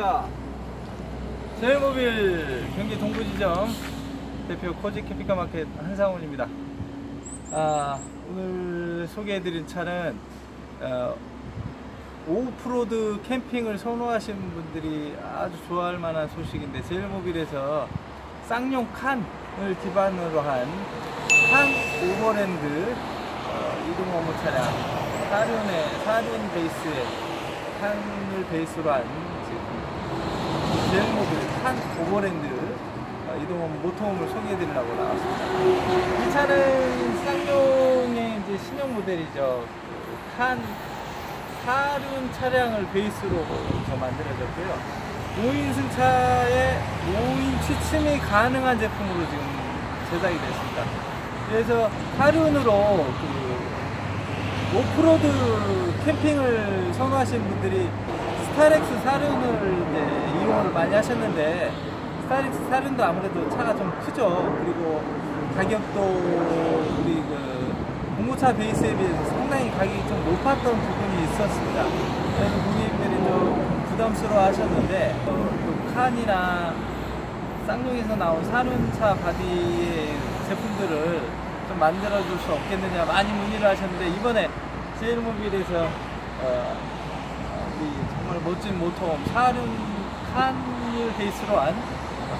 안녕하십니까. 제일모빌 경기 동부지점 대표 코지캠핑카마켓 한상훈입니다. 오늘 소개해드린 차는 오프로드 캠핑을 선호하시는 분들이 아주 좋아할 만한 소식인데, 제일모빌에서 쌍용 칸을 기반으로 한 칸 오버랜드 이동 업무 차량 4륜 베이스에 칸을 베이스로 한 지금 제일모빌 칸 오버랜드 이동 업무 모터홈을 소개해드리려고 나왔습니다. 이 차는 쌍용의 이제 신형 모델이죠. 칸 4륜 차량을 베이스로 만들어졌고요. 5인승 차에 5인 취침이 가능한 제품으로 지금 제작이 됐습니다. 그래서 4륜으로 오프로드 캠핑을 선호하신 분들이 스타렉스 4륜을 이제 이용을 많이 하셨는데, 스타렉스 4륜도 아무래도 차가 좀 크죠. 그리고 가격도 우리 공구차 베이스에 비해서 상당히 가격이 좀 높았던 부분이 있었습니다. 그래서 고객님들이 좀 부담스러워 하셨는데, 칸이나 쌍용에서 나온 4륜차 바디의 제품들을 좀 만들어줄 수 없겠느냐 많이 문의를 하셨는데, 이번에 제일모빌에서 우리 정말 멋진 모터홈 4륜 칸을 베이스로 한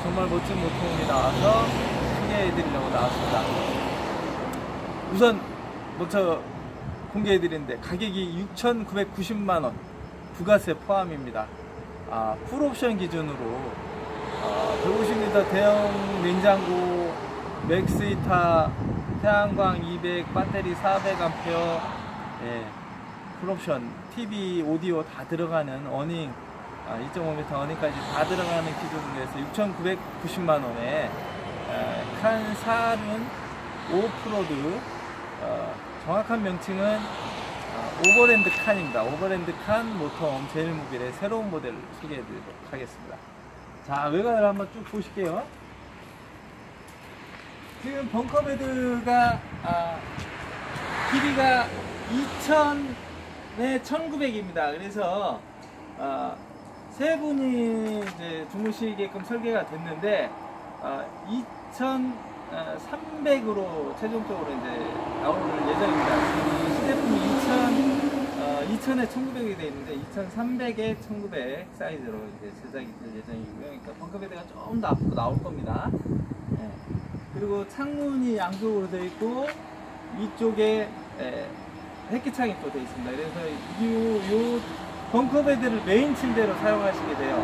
정말 멋진 모터홈이 나와서 소개해드리려고 나왔습니다. 우선 먼저 공개해드리는데, 가격이 6,990만원 부가세 포함입니다. 풀옵션 기준으로 150L 대형 냉장고, 맥스위터, 태양광 200, 배터리 400A, 예, 풀옵션, TV, 오디오 다 들어가는 어닝, 2.5m 어닝까지 다 들어가는 기준으로 해서 6,990만원에 칸 4륜 오프로드, 정확한 명칭은 오버랜드 칸입니다. 오버랜드 칸 모터홈 제일모빌의 새로운 모델을 소개해드리도록 하겠습니다. 자, 외관을 한번 쭉 보실게요. 지금 벙커베드가 길이가 2,000에 1,900입니다. 그래서 세 분이 이제 주무시게끔 설계가 됐는데 2,300으로 최종적으로 이제 나올 예정입니다. 시제품이 2,000에 1,900이 되어 있는데 2,300에 1,900 사이즈로 이제 제작이 될 예정이고요. 그러니까 벙커베드가 좀 더 앞으로 나올 겁니다. 네. 그리고 창문이 양쪽으로 되어 있고 위쪽에 햇기창이 또 되어 있습니다. 그래서 이 벙커베드를 메인 침대로 사용하시게 돼요.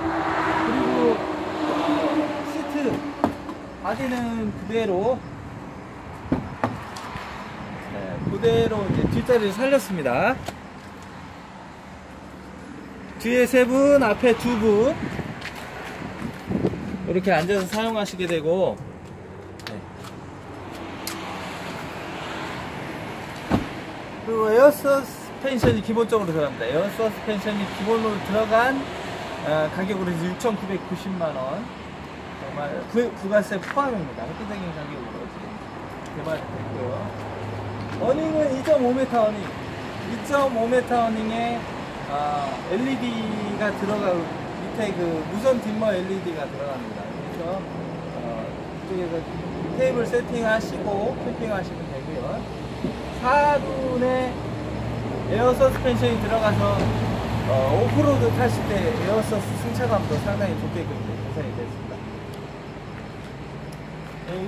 그리고 시트 바디는 그대로, 이제 뒷자리를 살렸습니다. 뒤에 세 분, 앞에 두 분, 이렇게 앉아서 사용하시게 되고, 그리고 에어 서스펜션이 기본적으로 들어갑니다. 에어 서스펜션이 기본으로 들어간 가격으로 해서 6,990만원. 부가세 포함입니다. 획기적인 가격으로 개발됐고요. 어닝은 2.5m 어닝, 2.5m 어닝에 LED가 들어가고, 밑에 무선 dimmer LED가 들어갑니다. 그래서 이쪽에서 테이블 세팅하시고 캠핑하시면 되고요. 4륜에 에어 서스펜션이 들어가서 오프로드 타실 때 에어 서스 승차감도 상당히 좋게끔 개선이 됐습니다.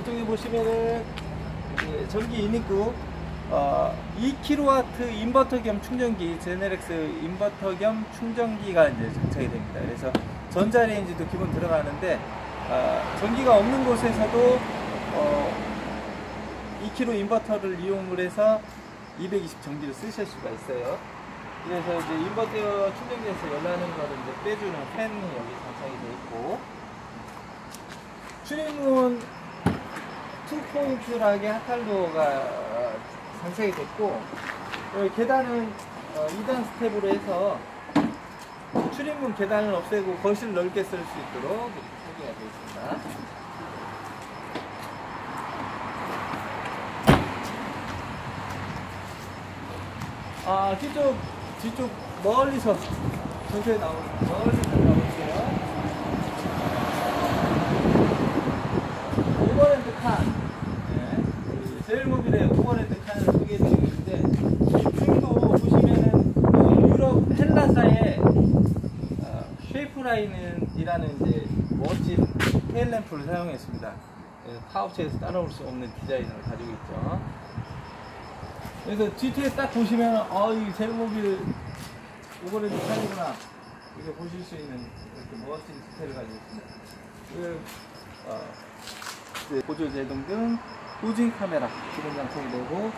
이쪽에 보시면은 전기 인입구, 2kW 인버터 겸 충전기, 제네렉스 인버터 겸 충전기가 이제 장착이 됩니다. 그래서 전자레인지도 기본 들어가는데, 전기가 없는 곳에서도 2kW 인버터를 이용을 해서 220 전기를 쓰실 수가 있어요. 그래서 이제 인버터 충전기에서 열나는 거를 이제 빼주는 팬이 여기 장착이 되어 있고, 출입문 2포인트라게 핫탈도어가 장착이 됐고, 계단은 2단 스텝으로 해서 출입문 계단을 없애고 거실 넓게 쓸 수 있도록 설계가 되어 있습니다. 뒤쪽 멀리서 전체 나오는, 멀리서 나오세요. 오버랜드 칸, 네. 제일모빌의 오버랜드 칸을 소개해 드리는데, 지금도 보시면은 유럽 헬라사의 쉐이프라인이라는 이제 멋진 테일램프를 사용했습니다. 타 업체에서 따라올 수 없는 디자인을 가지고 있죠. 그래서 GT에 딱 보시면 이 제일모빌 오버랜드 칸이구나 이렇게 보실 수 있는 이렇게 멋진 디테일을 가지고 있습니다. 보조 제동 등 후진 카메라 기본 장착이 되고,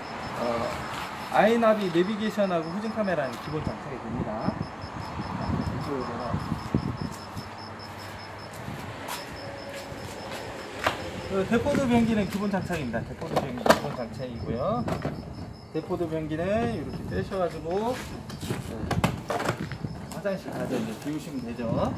아이나비 내비게이션하고 후진 카메라는 기본 장착이 됩니다. 데코드 변기는 기본 장착입니다. 데코드 변기 기본 장착이고요. 데코드 변기는 이렇게 떼셔가지고 화장실 가서 이제 비우시면 되죠.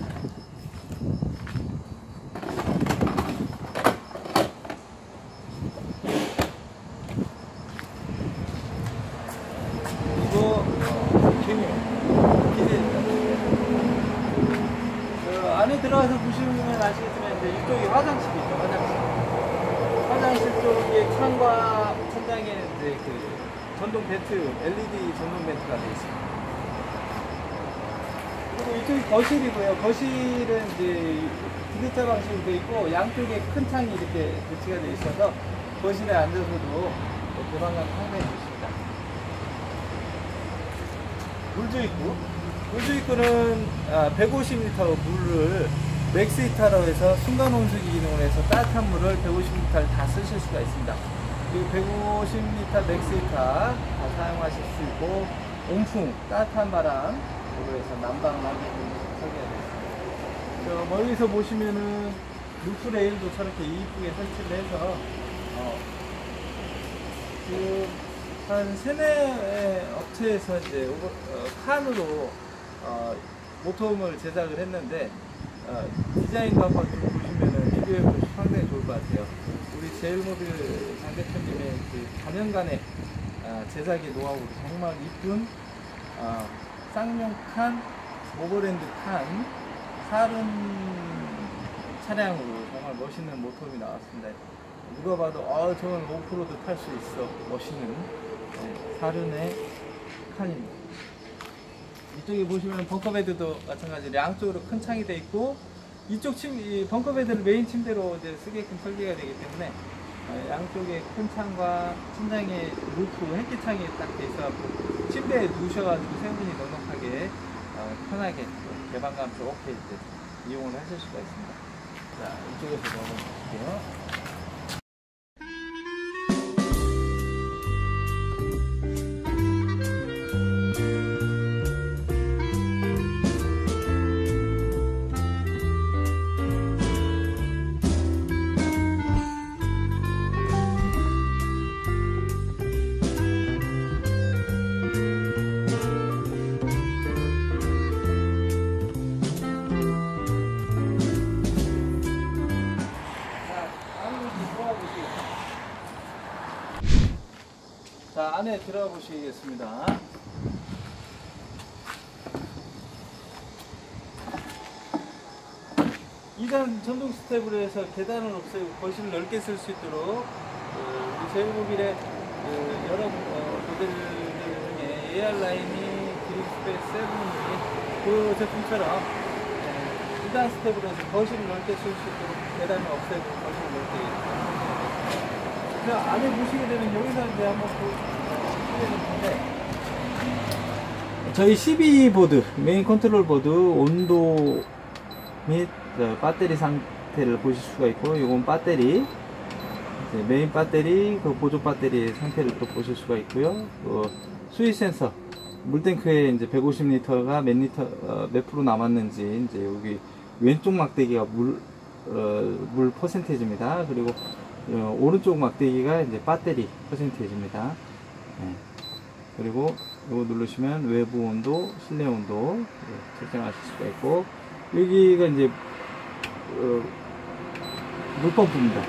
안에 들어가서 보시면 아시겠지만 이제 이쪽이 화장실이죠. 화장실 쪽에 창과 천장에는 이제 그 전동 벤트, LED 전동 벤트가 되어 있습니다. 그리고 이쪽이 거실이고요. 거실은 이제 구급자 방식으로 되어 있고 양쪽에 큰 창이 이렇게 배치가 되어 있어서 거실에 앉아서도 도망가서 상당히 좋습니다. 물도 있고. 물주입구는 150리터 물을 맥스위터로 해서 순간 온수기 기능을 해서 따뜻한 물을 150리터를 다 쓰실 수가 있습니다. 그리고 150리터 맥스위터 다 사용하실 수 있고, 온풍, 따뜻한 바람, 그래서 난방만 설계가 되어 있습니다. 저 멀리서 보시면은 루프레일도 저렇게 이쁘게 설치를 해서 한 3-4 업체에서 이제 칸으로 모터홈을 제작을 했는데, 디자인 방법 좀 보시면은 리뷰해보시면 상당히 좋을 것 같아요. 우리 제일모빌 장 대표님의 그 4년간의 제작의 노하우로 정말 이쁜 쌍용 칸, 오버랜드 칸, 30차량으로 정말 멋있는 모터홈이 나왔습니다. 누가 봐도 저건 오프로드 탈 수 있어 멋있는 사륜의 칸입니다. 이쪽에 보시면 벙커베드도 마찬가지로 양쪽으로 큰 창이 되어 있고, 이쪽 이 벙커베드를 메인 침대로 이제 쓰게끔 설계가 되기 때문에 양쪽에 큰 창과 천장에 루프 햇기창이 딱 되어 있어서 침대에 누우셔가지고 세분이 넉넉하게 편하게 개방감 좋게 이제 이용을 하실 수가 있습니다. 자, 이쪽에서 넘어볼게요. 자, 안에 들어가 보시겠습니다. 이단 전동 스텝으로 해서 계단을 없애고 거실을 넓게 쓸 수 있도록 제일모빌의 여러 모델들 중에 AR 라인이 드림스페이스 7이 그 제품처럼 이단 스텝으로 해서 거실을 넓게 쓸 수 있도록 계단을 없애고 거실을 넓게. 자, 안에 보시게 되면 여기서 이제 한번 보여드리는데, 저희 12보드, 메인 컨트롤 보드, 온도 및 배터리 상태를 보실 수가 있고, 이건 배터리, 메인 배터리, 그 보조 배터리의 상태를 또 보실 수가 있고요. 수위 센서, 물탱크에 이제 150리터가 몇 리터, 몇 프로 남았는지, 이제 여기 왼쪽 막대기가 물 퍼센테이지입니다. 그리고 오른쪽 막대기가 이제 배터리 퍼센테이지입니다. 네. 그리고 이거 누르시면 외부 온도, 실내 온도 설정하실 수가 있고, 여기가 이제 물펌프입니다.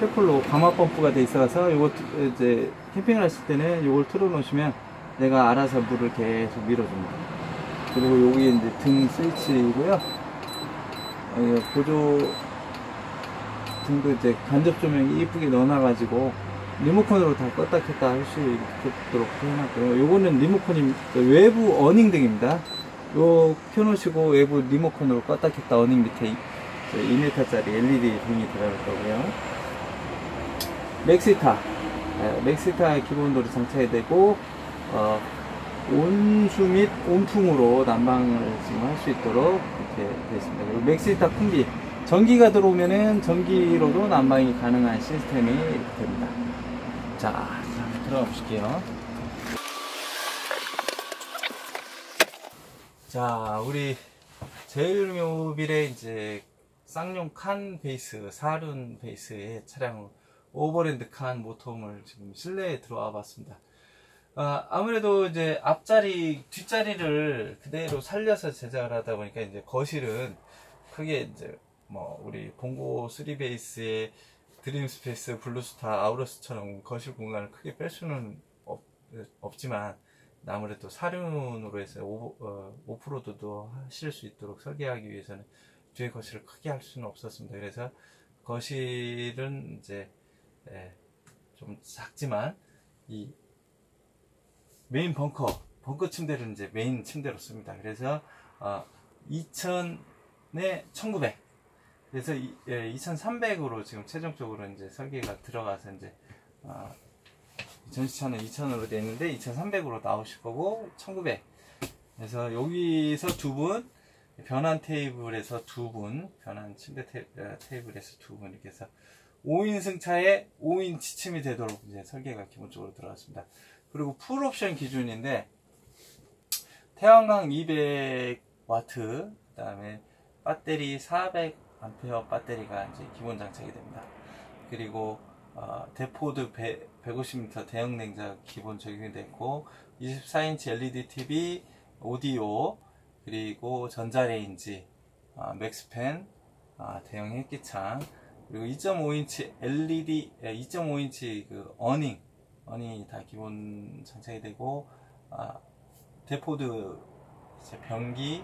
쉐플로 감압 펌프가 돼 있어서 이거 이제 캠핑을 하실 때는 이걸 틀어놓으시면 내가 알아서 물을 계속 밀어줍니다. 그리고 여기 이제 등 스위치이고요. 보조 등도 이제 간접 조명이 이쁘게 넣어놔가지고 리모컨으로 다 껐다 켰다 할 수 있도록 해놨고요. 요거는 리모컨이 외부 어닝 등입니다. 요 켜놓으시고 외부 리모컨으로 껐다 켰다 어닝 밑에 2m짜리 LED 등이 들어갈 거고요. 맥스위터 기본도로 장착이 되고 온수 및 온풍으로 난방을 지금 할 수 있도록 이렇게 되어 있습니다. 그리고 맥스위터 콤비, 전기가 들어오면은 전기로도 난방이 가능한 시스템이 됩니다. 자, 들어가 보실게요. 자, 우리 제일모빌의 이제 쌍용 칸 베이스, 사륜 베이스의 차량 오버랜드 칸 모터홈을 지금 실내에 들어와 봤습니다. 아무래도 이제 앞자리, 뒷자리를 그대로 살려서 제작을 하다 보니까 이제 거실은 크게 이제 뭐 우리 봉고 3베이스의 드림스페이스, 블루스타, 아우러스처럼 거실 공간을 크게 뺄 수는 없지만 아무래도 사륜으로 해서 오프로드도 하실 수 있도록 설계하기 위해서는 뒤에 거실을 크게 할 수는 없었습니다. 그래서 거실은 이제 좀 작지만 이 메인 벙커 침대를 이제 메인 침대로 씁니다. 그래서 2000에 1900, 그래서 2300으로 지금 최종적으로 이제 설계가 들어가서 이제 전시차는 2000으로 되어 있는데 2300으로 나오실 거고 1900. 그래서 여기서 두 분, 변환 테이블에서 두 분, 변환 침대 테이블에서 두 분, 이렇게 해서 5인승 차에 5인 지침이 되도록 이제 설계가 기본적으로 들어갔습니다. 그리고 풀옵션 기준인데 태양광 200W, 그 다음에 배터리 400A 배터리가 이제 기본 장착이 됩니다. 그리고 데코드 150m 대형 냉장 기본 적용이 됐고, 24인치 LED TV, 오디오, 그리고 전자레인지, 맥스팬, 대형 햇기창, 그리고 2.5인치 LED, 2.5인치 그 어닝이 다 기본 장착이 되고, 데포드 이제 변기,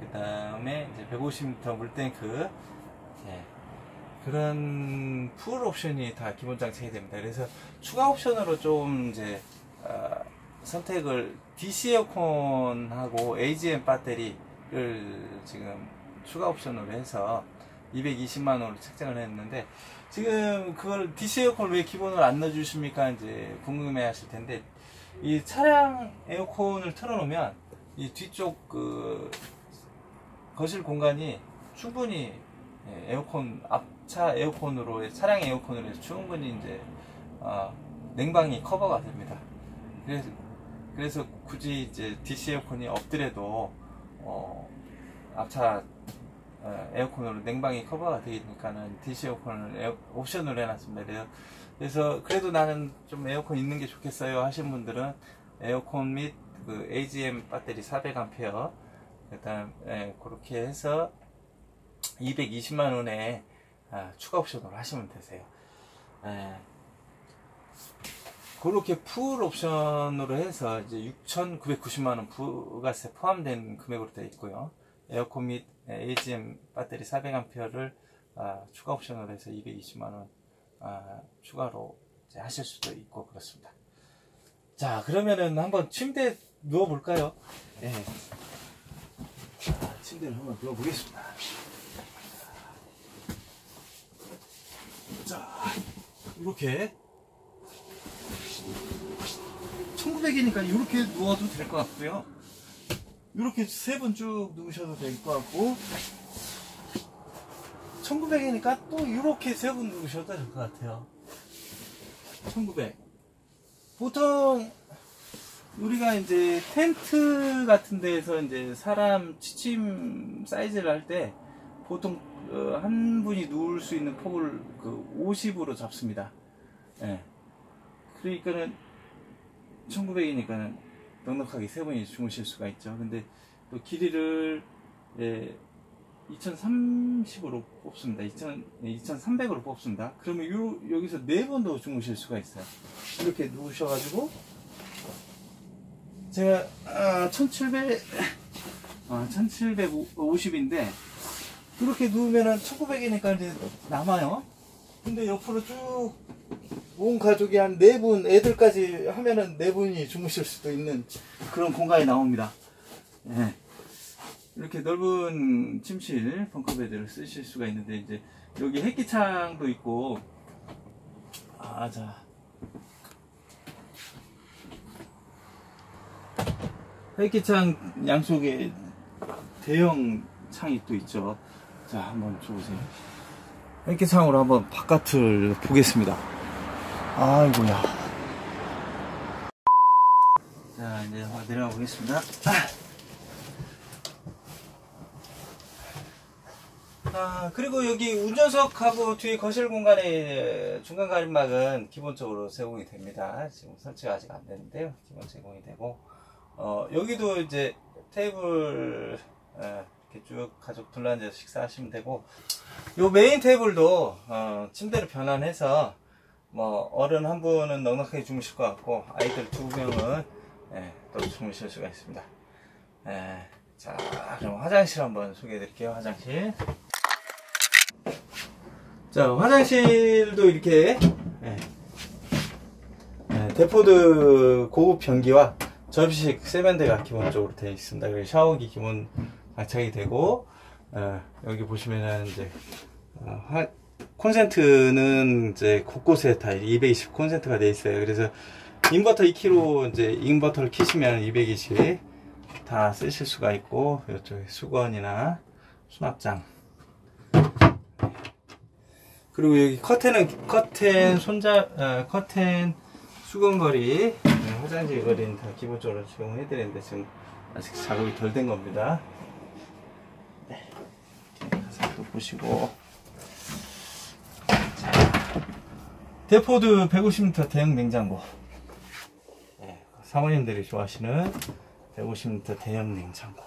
그 다음에 이제 150m 물탱크, 그런 풀 옵션이 다 기본 장착이 됩니다. 그래서 추가 옵션으로 좀 이제 선택을, DC 에어컨하고 AGM 배터리를 지금 추가 옵션으로 해서 220만원으로 책정을 했는데, 지금 그걸 DC 에어컨을 왜 기본으로 안 넣어주십니까? 이제 궁금해 하실 텐데, 이 차량 에어컨을 틀어놓으면 이 뒤쪽 그 거실 공간이 충분히 에어컨, 앞차 에어컨으로, 차량 에어컨으로 해서 충분히 이제 냉방이 커버가 됩니다. 그래서 굳이 이제 DC 에어컨이 없더라도 앞차 에어컨으로 냉방이 커버가 되니까는 DC 에어컨을 옵션으로 해놨습니다. 그래서 그래도 나는 좀 에어컨 있는 게 좋겠어요 하신 분들은 에어컨 및 그 AGM 배터리 400A, 그다음 그렇게 해서 220만원에 추가 옵션으로 하시면 되세요. 그렇게 풀 옵션으로 해서 이제 6,990만원 부가세 포함된 금액으로 되어 있고요. 에어컨 및 AGM 배터리 400A를 추가 옵션으로 해서 220만원 추가로 이제 하실 수도 있고 그렇습니다. 자, 그러면은 한번 침대에 누워볼까요? 네. 침대를 한번 누워보겠습니다. 자, 이렇게 1900이니까 이렇게 누워도 될 것 같고요. 이렇게 세 번 쭉 누우셔도 될 것 같고, 1900이니까 또 이렇게 세 번 누우셔도 될 것 같아요. 1900. 보통 우리가 이제 텐트 같은 데에서 이제 사람 취침 사이즈를 할 때 보통 한 분이 누울 수 있는 폭을 그 50으로 잡습니다. 예. 그러니까는 1900이니까는 넉넉하게 세 분이 주무실 수가 있죠. 근데 또 길이를 2030으로 뽑습니다. 2300으로 뽑습니다. 그러면 여기서 네 번 더 주무실 수가 있어요. 이렇게 누우셔가지고, 제가 1750인데, 그렇게 누우면은 1900이니까 이제 남아요. 근데 옆으로 쭉 온 가족이 한 4분, 애들까지 하면은 4분이 주무실 수도 있는 그런 공간이 나옵니다. 예. 이렇게 넓은 침실, 벙커베드를 쓰실 수가 있는데, 이제 여기 햇기창도 있고, 아, 자. 햇기창 양쪽에 대형 창이 또 있죠. 자, 한번 줘보세요. 햇기창으로 한번 바깥을 보겠습니다. 아이고야. 자, 이제 내려가 보겠습니다. 아, 그리고 여기 운전석하고 뒤에 거실 공간의 중간 가림막은 기본적으로 제공이 됩니다. 지금 설치가 아직 안 됐는데요. 기본 제공이 되고, 여기도 이제 테이블, 이렇게 쭉 가족 둘러앉아서 식사하시면 되고, 요 메인 테이블도, 침대로 변환해서, 뭐, 어른 한 분은 넉넉하게 주무실 것 같고, 아이들 2명은, 예, 또 주무실 수가 있습니다. 예, 자, 그럼 화장실 한번 소개해 드릴게요, 화장실. 자, 화장실도 이렇게 데코드 고급 변기와 접이식 세면대가 기본적으로 되어 있습니다. 그리고 샤워기 기본 장착이 되고, 여기 보시면은 이제 콘센트는 이제 곳곳에 다 220 콘센트가 되어 있어요. 그래서 인버터 2kg 이제 인버터를 키시면 220 다 쓰실 수가 있고, 이쪽에 수건이나 수납장. 그리고 여기 커튼은 커튼 손잡, 커튼 수건걸이, 화장실 걸이는 다 기본적으로 제공해 드리는데 지금 아직 작업이 덜 된 겁니다. 네, 가서 또 보시고. 자, 데포드 150m 대형 냉장고. 네, 사모님들이 좋아하시는 150m 대형 냉장고.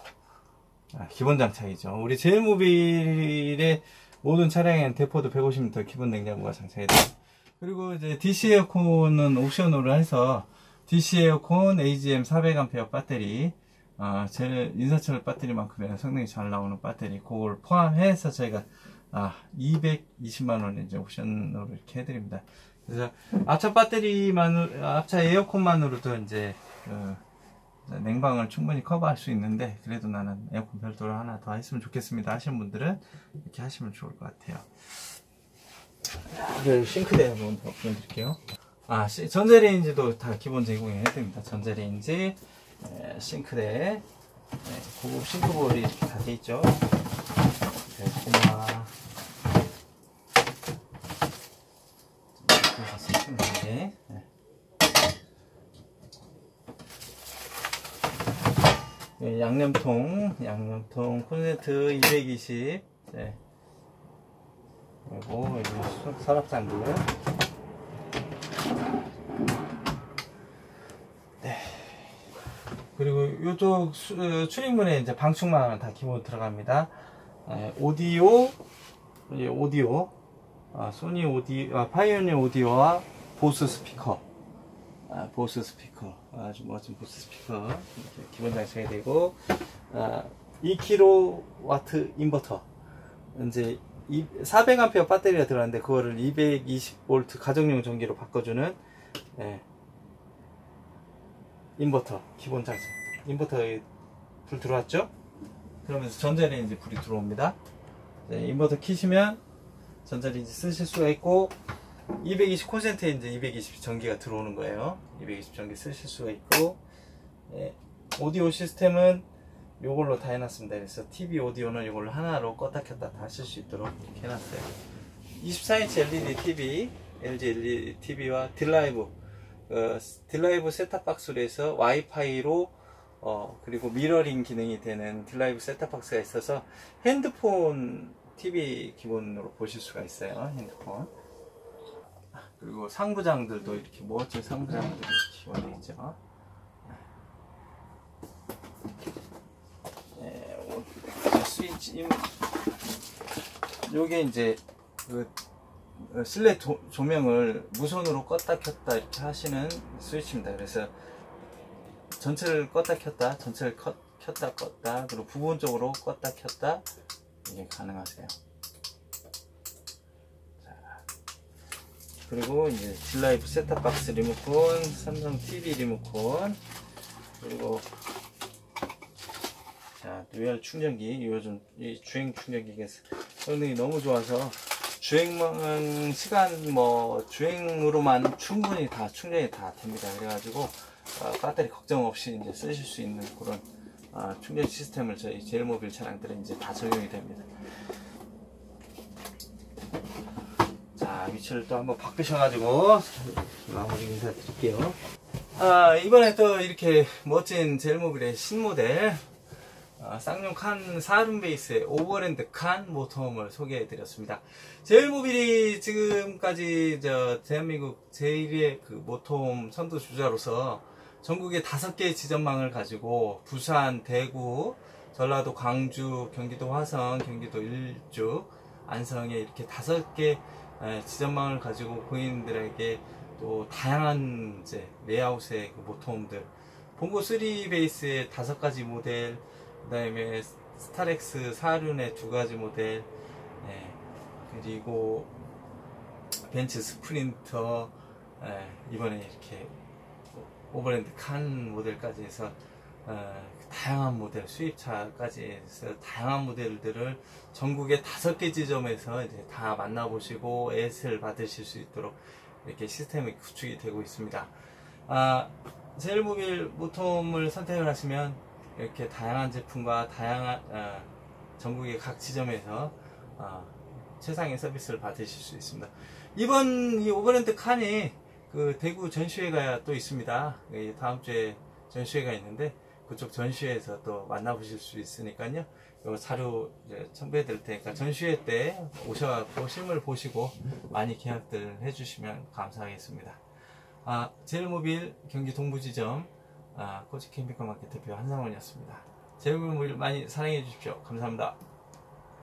아, 기본 장착이죠. 우리 제일모빌의 모든 차량엔 데포드 150m 기본 냉장고가 장착이 돼요. 그리고 이제 DC 에어컨은 옵션으로 해서 DC 에어컨 AGM 400A 배터리, 제 인산철 배터리만큼이나 성능이 잘 나오는 배터리, 그걸 포함해서 저희가 220만원에 이제 옵션으로 이렇게 해드립니다. 그래서 앞차 배터리만으로, 앞차 에어컨만으로도 이제 냉방을 충분히 커버할 수 있는데, 그래도 나는 에어컨 별도로 하나 더 했으면 좋겠습니다 하시는 분들은 이렇게 하시면 좋을 것 같아요. 싱크대 한번 보여드릴게요. 아, 전자레인지도 다 기본 제공해 드립니다. 전자레인지, 싱크대, 고급 싱크볼이 이렇게 다 되어있죠. 양념통 콘센트 220. 네. 그리고 여기 서랍장들. 네. 그리고 이쪽 출입문에 이제 방충망은 다 기본 들어갑니다. 오디오, 오디오, 소니 오디오, 파이오니어 오디오와 보스 스피커. 보스 스피커, 아주 멋진 보스 스피커 이렇게 기본 장착이 되고, 2kW 인버터, 이제 400A 배터리가 들어왔는데 그거를 220V 가정용 전기로 바꿔주는, 예, 인버터 기본 장착. 인버터에 불 들어왔죠? 그러면서 전자레인지 불이 들어옵니다. 네, 인버터 켜시면 전자레인지 쓰실 수가 있고, 220 콘센트에 이제 220 전기가 들어오는 거예요. 220 전기 쓰실 수가 있고, 예, 오디오 시스템은 요걸로 다 해놨습니다. 그래서 TV 오디오는 요걸로 하나로 껐다 켰다 다 쓸 수 있도록 이렇게 해놨어요. 24인치 LED TV, LG LED TV와 딜라이브, 딜라이브 셋탑박스로 해서 와이파이로, 그리고 미러링 기능이 되는 딜라이브 셋탑박스가 있어서 핸드폰 TV 기본으로 보실 수가 있어요. 핸드폰. 그리고 상부장들도 이렇게 멋진 상부장들이 기원되어 있죠. 네, 스위치. 요게 이제 그 실내 조명을 무선으로 껐다 켰다 이렇게 하시는 스위치입니다. 그래서 전체를 껐다 켰다, 전체를 켰다 껐다, 그리고 부분적으로 껐다 켰다 이게 가능하세요. 그리고 이제 딜라이브 셋탑박스 리모컨, 삼성 TV 리모컨, 그리고 자 UR 충전기, 요즘 이 주행 충전기가 성능이 너무 좋아서 주행만 시간 뭐 주행으로만 충분히 다 충전이 다 됩니다. 그래가지고 배터리 걱정 없이 이제 쓰실 수 있는 그런 충전 시스템을 저희 제일모빌 차량들은 이제 다 적용이 됩니다. 자, 위치를 또 한번 바꾸셔가지고 마무리 인사드릴게요. 이번에 또 이렇게 멋진 제일모빌의 신모델 쌍용 칸 4륜 베이스의 오버랜드 칸 모터홈을 소개해드렸습니다. 제일모빌이 지금까지 저 대한민국 제1의 그 모터홈 선두주자로서 전국의 5개의 지점망을 가지고 부산, 대구, 전라도, 광주, 경기도 화성, 경기도 일주, 안성에 이렇게 5개 지점망을 가지고 고객님들에게 또 다양한 이제 레이아웃의 그 모터홈들, 봉고 3 베이스의 5가지 모델, 그 다음에 스타렉스 4륜의 2가지 모델, 예, 그리고 벤츠 스프린터, 예, 이번에 이렇게 오버랜드 칸 모델까지 해서 다양한 모델, 수입차까지 해서 다양한 모델들을 전국의 5개 지점에서 이제 다 만나보시고 애스를 받으실 수 있도록 이렇게 시스템이 구축이 되고 있습니다. 제일모빌 모터홈을 선택을 하시면 이렇게 다양한 제품과 다양한 전국의 각 지점에서 최상의 서비스를 받으실 수 있습니다. 이번 이 오버랜드 칸이 그 대구 전시회가 또 있습니다. 다음 주에 전시회가 있는데 그쪽 전시회에서 또 만나보실 수 있으니까요. 요 자료 이제 첨부해 드릴 테니까 전시회 때 오셔서 실물 보시고 많이 계약들 해주시면 감사하겠습니다. 제일모빌 경기 동부지점 코지캠핑카마켓 대표 한상원이었습니다. 제일모빌 많이 사랑해 주십시오. 감사합니다.